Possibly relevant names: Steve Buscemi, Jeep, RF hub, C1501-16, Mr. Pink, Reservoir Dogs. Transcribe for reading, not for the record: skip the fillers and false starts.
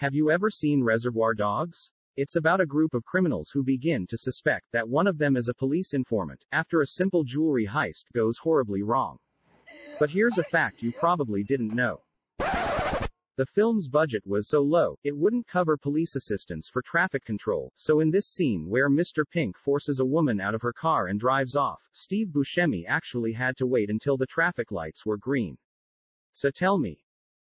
Have you ever seen Reservoir Dogs? It's about a group of criminals who begin to suspect that one of them is a police informant, after a simple jewelry heist goes horribly wrong. But here's a fact you probably didn't know. The film's budget was so low, it wouldn't cover police assistance for traffic control, so in this scene where Mr. Pink forces a woman out of her car and drives off, Steve Buscemi actually had to wait until the traffic lights were green. So tell me,